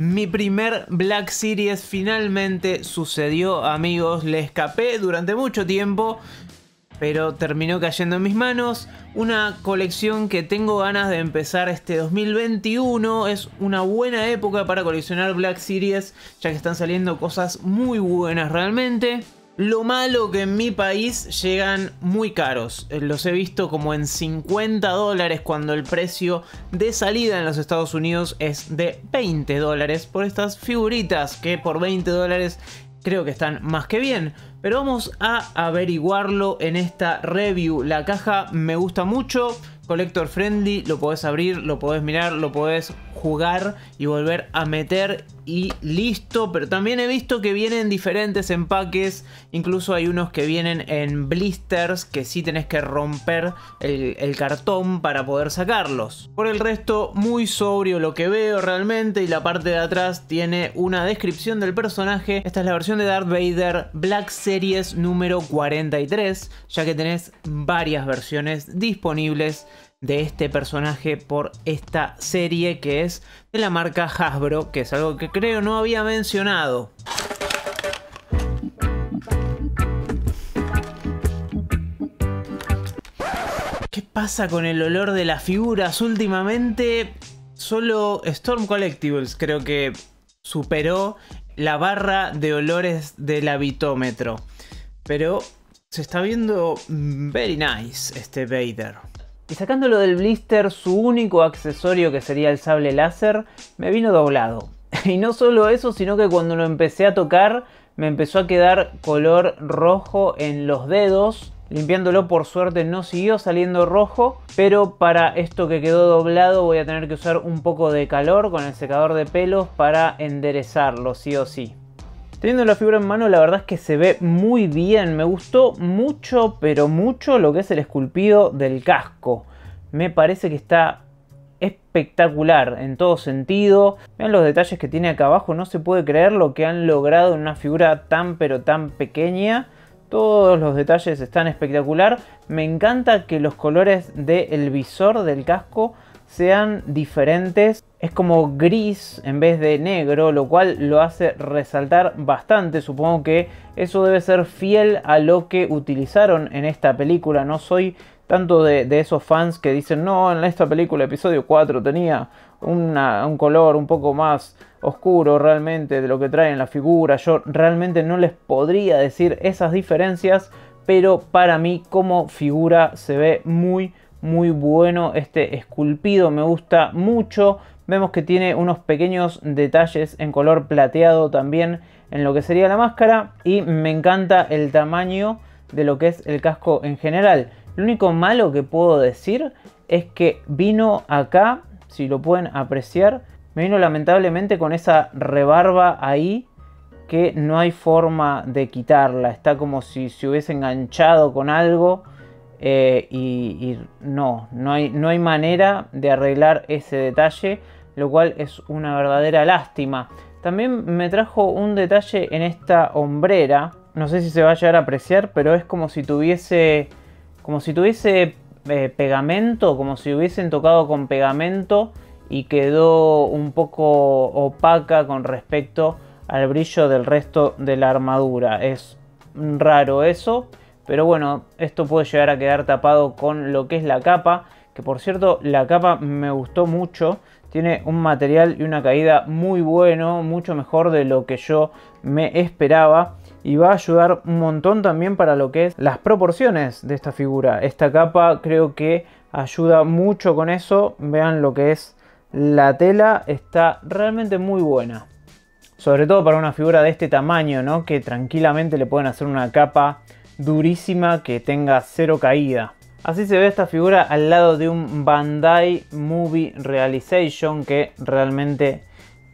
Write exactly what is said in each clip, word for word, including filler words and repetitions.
Mi primer Black Series finalmente sucedió, amigos. Le escapé durante mucho tiempo, pero terminó cayendo en mis manos. Una colección que tengo ganas de empezar este dos mil veintiuno. Es una buena época para coleccionar Black Series, ya que están saliendo cosas muy buenas realmente. Lo malo que en mi país llegan muy caros. Los he visto como en cincuenta dólares, cuando el precio de salida en los Estados Unidos es de veinte dólares por estas figuritas, que por veinte dólares creo que están más que bien. Pero vamos a averiguarlo en esta review. La caja me gusta mucho, collector friendly, lo podés abrir, lo podés mirar, lo podés jugar y volver a meter y listo. Pero también he visto que vienen diferentes empaques, incluso hay unos que vienen en blisters que sí tenés que romper el, el cartón para poder sacarlos. Por el resto, muy sobrio lo que veo realmente, y la parte de atrás tiene una descripción del personaje. Esta es la versión de Darth Vader Black Series número cuarenta y tres, ya que tenés varias versiones disponibles de este personaje por esta serie, que es de la marca Hasbro, que es algo que creo no había mencionado. ¿Qué pasa con el olor de las figuras últimamente? Solo Storm Collectibles creo que superó la barra de olores del habitómetro, pero se está viendo very nice este Vader. Y sacándolo del blister, su único accesorio, que sería el sable láser, me vino doblado. Y no solo eso, sino que cuando lo empecé a tocar me empezó a quedar color rojo en los dedos. Limpiándolo, por suerte, no siguió saliendo rojo, pero para esto que quedó doblado voy a tener que usar un poco de calor con el secador de pelos para enderezarlo sí o sí. Teniendo la figura en mano, la verdad es que se ve muy bien. Me gustó mucho, pero mucho, lo que es el esculpido del casco. Me parece que está espectacular en todo sentido. Vean los detalles que tiene acá abajo. No se puede creer lo que han logrado en una figura tan pero tan pequeña. Todos los detalles están espectacular. Me encanta que los colores del visor del casco sean diferentes. Es como gris en vez de negro, lo cual lo hace resaltar bastante. Supongo que eso debe ser fiel a lo que utilizaron en esta película. No soy tanto de, de esos fans que dicen, no, en esta película episodio cuatro tenía una, un color un poco más oscuro realmente de lo que trae en la figura. Yo realmente no les podría decir esas diferencias, pero para mí como figura se ve muy muy bueno este esculpido, me gusta mucho. Vemos que tiene unos pequeños detalles en color plateado también en lo que sería la máscara, y me encanta el tamaño de lo que es el casco en general. Lo único malo que puedo decir es que vino acá, si lo pueden apreciar, me vino lamentablemente con esa rebarba ahí que no hay forma de quitarla. Está como si se hubiese enganchado con algo. Eh, y, y no, no hay, no hay manera de arreglar ese detalle, lo cual es una verdadera lástima. También me trajo un detalle en esta hombrera, no sé si se va a llegar a apreciar, pero es como si tuviese, como si tuviese eh, pegamento, como si hubiesen tocado con pegamento y quedó un poco opaca con respecto al brillo del resto de la armadura. Es raro eso. Pero bueno, esto puede llegar a quedar tapado con lo que es la capa. Que por cierto, la capa me gustó mucho. Tiene un material y una caída muy bueno. Mucho mejor de lo que yo me esperaba. Y va a ayudar un montón también para lo que es las proporciones de esta figura. Esta capa creo que ayuda mucho con eso. Vean lo que es la tela. Está realmente muy buena. Sobre todo para una figura de este tamaño, ¿no? Que tranquilamente le pueden hacer una capa durísima que tenga cero caída. Así se ve esta figura al lado de un Bandai Movie Realization, que realmente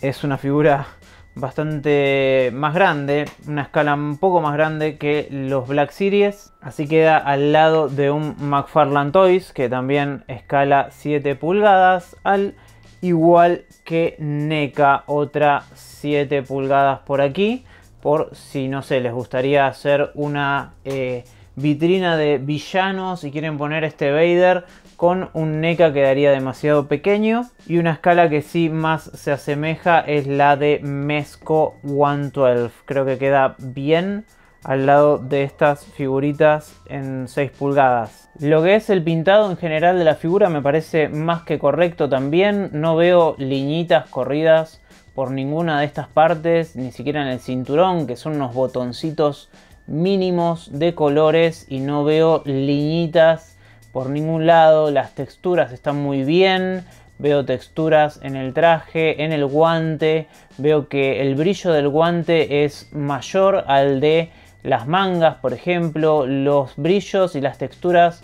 es una figura bastante más grande, una escala un poco más grande que los Black Series. Así queda al lado de un McFarlane Toys, que también escala siete pulgadas, al igual que NECA, otra siete pulgadas por aquí. Por si, no sé, les gustaría hacer una eh, vitrina de villanos y quieren poner este Vader, con un NECA quedaría demasiado pequeño, y una escala que sí más se asemeja es la de Mezco ciento doce. Creo que queda bien al lado de estas figuritas en seis pulgadas. Lo que es el pintado en general de la figura me parece más que correcto también. No veo liñitas corridas por ninguna de estas partes, ni siquiera en el cinturón, que son unos botoncitos mínimos de colores, y no veo liñitas por ningún lado. Las texturas están muy bien, veo texturas en el traje, en el guante, veo que el brillo del guante es mayor al de las mangas, por ejemplo. Los brillos y las texturas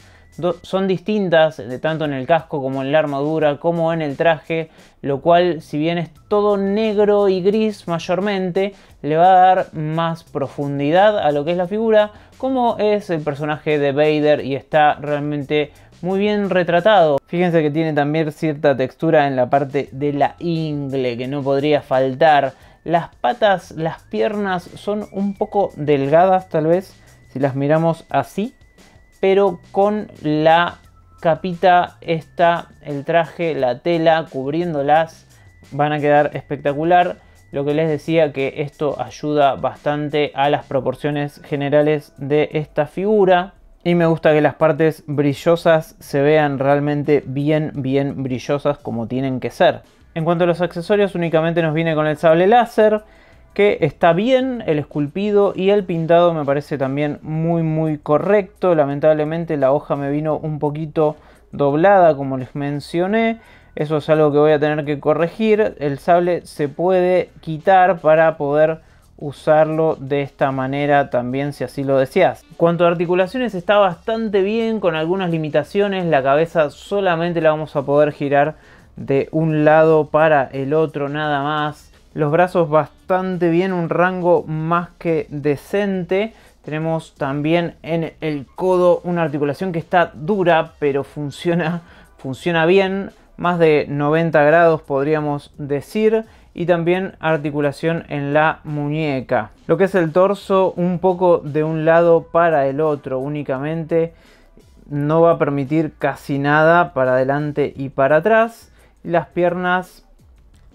son distintas, de tanto en el casco como en la armadura como en el traje, lo cual, si bien es todo negro y gris mayormente, le va a dar más profundidad a lo que es la figura, como es el personaje de Vader, y está realmente muy bien retratado. Fíjense que tiene también cierta textura en la parte de la ingle, que no podría faltar. Las patas, las piernas son un poco delgadas tal vez si las miramos así, pero con la capita esta, el traje, la tela cubriéndolas, van a quedar espectacular. Lo que les decía, que esto ayuda bastante a las proporciones generales de esta figura. Y me gusta que las partes brillosas se vean realmente bien, bien brillosas, como tienen que ser. En cuanto a los accesorios, únicamente nos viene con el sable láser, que está bien. El esculpido y el pintado me parece también muy muy correcto. Lamentablemente la hoja me vino un poquito doblada, como les mencioné. Eso es algo que voy a tener que corregir. El sable se puede quitar para poder usarlo de esta manera también, si así lo deseas. Cuanto a articulaciones, está bastante bien, con algunas limitaciones. La cabeza solamente la vamos a poder girar de un lado para el otro, nada más. Los brazos bastante bien, un rango más que decente. Tenemos también en el codo una articulación que está dura, pero funciona, funciona bien. Más de noventa grados podríamos decir. Y también articulación en la muñeca. Lo que es el torso, un poco de un lado para el otro únicamente. No va a permitir casi nada para adelante y para atrás. Las piernas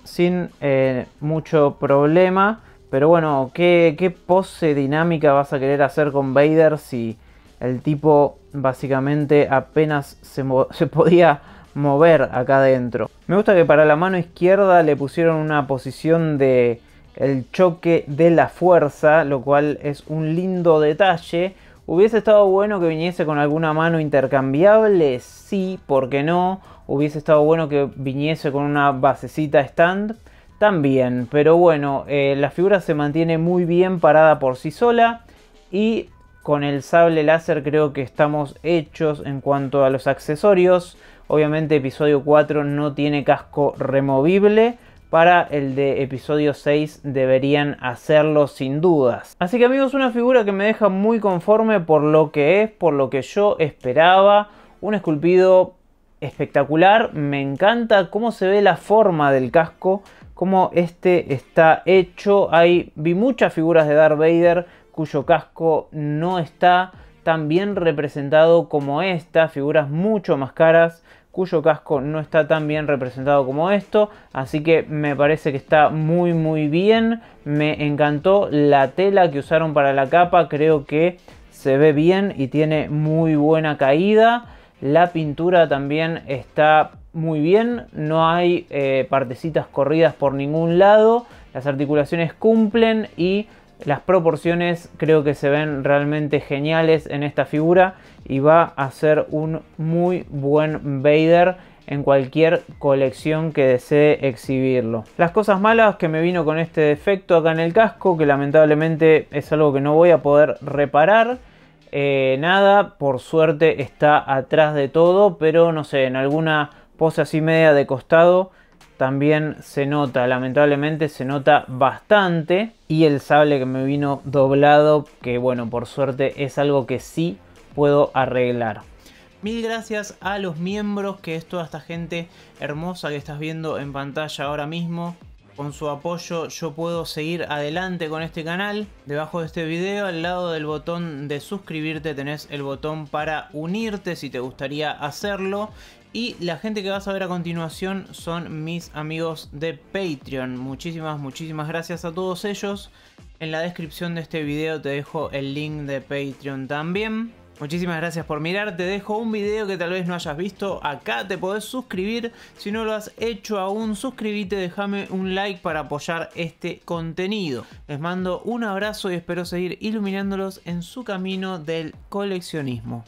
sin eh, mucho problema, pero bueno, ¿qué, qué pose dinámica vas a querer hacer con Vader si el tipo básicamente apenas se, se podía mover acá adentro? Me gusta que para la mano izquierda le pusieron una posición de el choque de la fuerza, lo cual es un lindo detalle. ¿Hubiese estado bueno que viniese con alguna mano intercambiable? Sí, ¿por qué no? Hubiese estado bueno que viniese con una basecita stand también, pero bueno, eh, la figura se mantiene muy bien parada por sí sola, y con el sable láser creo que estamos hechos en cuanto a los accesorios. Obviamente episodio cuatro no tiene casco removible. Para el de episodio seis deberían hacerlo sin dudas. Así que amigos, una figura que me deja muy conforme por lo que es, por lo que yo esperaba. Un esculpido espectacular, me encanta cómo se ve la forma del casco, cómo este está hecho. Ahí vi muchas figuras de Darth Vader cuyo casco no está tan bien representado como esta, figuras mucho más caras cuyo casco no está tan bien representado como esto, así que me parece que está muy muy bien. Me encantó la tela que usaron para la capa, creo que se ve bien y tiene muy buena caída. La pintura también está muy bien, no hay eh, partecitas corridas por ningún lado, las articulaciones cumplen y las proporciones creo que se ven realmente geniales en esta figura, y va a ser un muy buen Vader en cualquier colección que desee exhibirlo. Las cosas malas que me vino con este defecto acá en el casco, que lamentablemente es algo que no voy a poder reparar. Eh, nada, por suerte está atrás de todo, pero no sé, en alguna pose así media de costado también se nota, lamentablemente se nota bastante. Y el sable que me vino doblado, que bueno, por suerte es algo que sí puedo arreglar. Mil gracias a los miembros, que es toda esta gente hermosa que estás viendo en pantalla ahora mismo. Con su apoyo yo puedo seguir adelante con este canal. Debajo de este video, al lado del botón de suscribirte, tenés el botón para unirte si te gustaría hacerlo. Y la gente que vas a ver a continuación son mis amigos de Patreon. Muchísimas, muchísimas gracias a todos ellos. En la descripción de este video te dejo el link de Patreon también. Muchísimas gracias por mirar, te dejo un video que tal vez no hayas visto, acá te podés suscribir, si no lo has hecho aún, suscríbete, déjame un like para apoyar este contenido. Les mando un abrazo y espero seguir iluminándolos en su camino del coleccionismo.